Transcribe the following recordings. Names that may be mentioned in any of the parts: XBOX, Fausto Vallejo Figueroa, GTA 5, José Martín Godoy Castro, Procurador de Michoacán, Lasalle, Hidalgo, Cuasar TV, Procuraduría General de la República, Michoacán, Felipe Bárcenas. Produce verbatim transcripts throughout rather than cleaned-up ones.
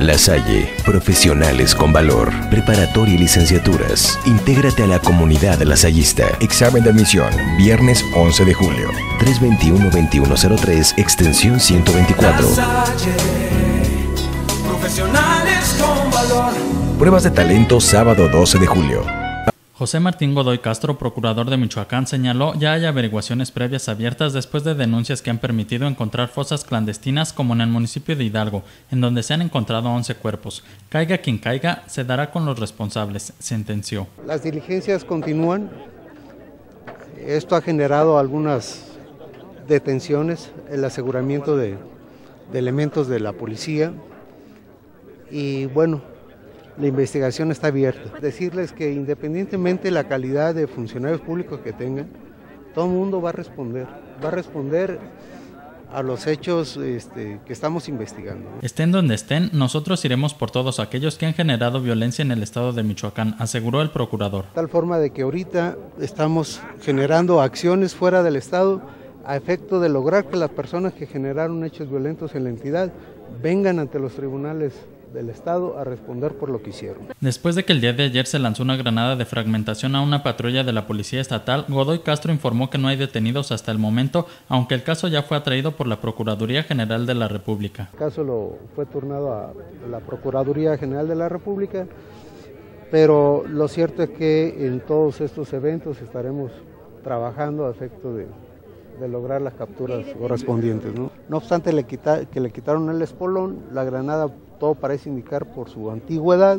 Lasalle, profesionales con valor, preparatoria y licenciaturas. Intégrate a la comunidad lasallista. Examen de admisión, viernes once de julio. tres veintiuno, veintiuno cero tres, extensión ciento veinticuatro. Lasalle, profesionales con valor. Pruebas de talento, sábado doce de julio. José Martín Godoy Castro, procurador de Michoacán, señaló ya hay averiguaciones previas abiertas después de denuncias que han permitido encontrar fosas clandestinas como en el municipio de Hidalgo, en donde se han encontrado once cuerpos. Caiga quien caiga, se dará con los responsables, sentenció. Las diligencias continúan. Esto ha generado algunas detenciones, el aseguramiento de, de elementos de la policía y bueno, la investigación está abierta. Decirles que independientemente de la calidad de funcionarios públicos que tengan, todo el mundo va a responder, va a responder a los hechos este, que estamos investigando. Estén donde estén, nosotros iremos por todos aquellos que han generado violencia en el estado de Michoacán, aseguró el procurador. De tal forma de que ahorita estamos generando acciones fuera del estado a efecto de lograr que las personas que generaron hechos violentos en la entidad vengan ante los tribunales del estado a responder por lo que hicieron. Después de que el día de ayer se lanzó una granada de fragmentación a una patrulla de la policía estatal, Godoy Castro informó que no hay detenidos hasta el momento, aunque el caso ya fue atraído por la Procuraduría General de la República. El caso lo fue turnado a la Procuraduría General de la República, pero lo cierto es que en todos estos eventos estaremos trabajando a efecto de, de lograr las capturas correspondientes, ¿no? No obstante le quita, que le quitaron el espolón, la granada todo parece indicar por su antigüedad,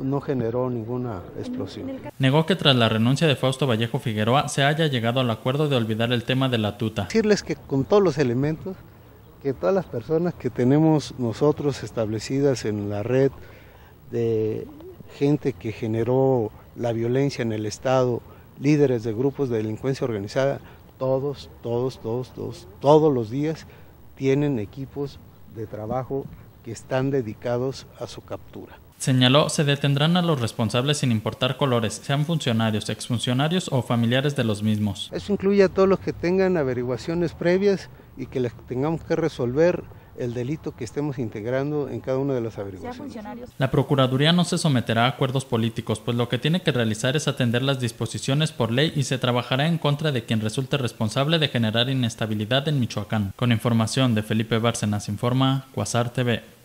no generó ninguna explosión. Negó que tras la renuncia de Fausto Vallejo Figueroa se haya llegado al acuerdo de olvidar el tema de la tuta. Decirles que con todos los elementos, que todas las personas que tenemos nosotros establecidas en la red de gente que generó la violencia en el estado, líderes de grupos de delincuencia organizada, todos, todos, todos, todos, todos los días tienen equipos de trabajo que están dedicados a su captura. Señaló, se detendrán a los responsables sin importar colores, sean funcionarios, exfuncionarios o familiares de los mismos. Eso incluye a todos los que tengan averiguaciones previas y que les tengamos que resolver el delito que estemos integrando en cada una de las averiguaciones. La Procuraduría no se someterá a acuerdos políticos, pues lo que tiene que realizar es atender las disposiciones por ley y se trabajará en contra de quien resulte responsable de generar inestabilidad en Michoacán. Con información de Felipe Bárcenas, informa Cuasar T V.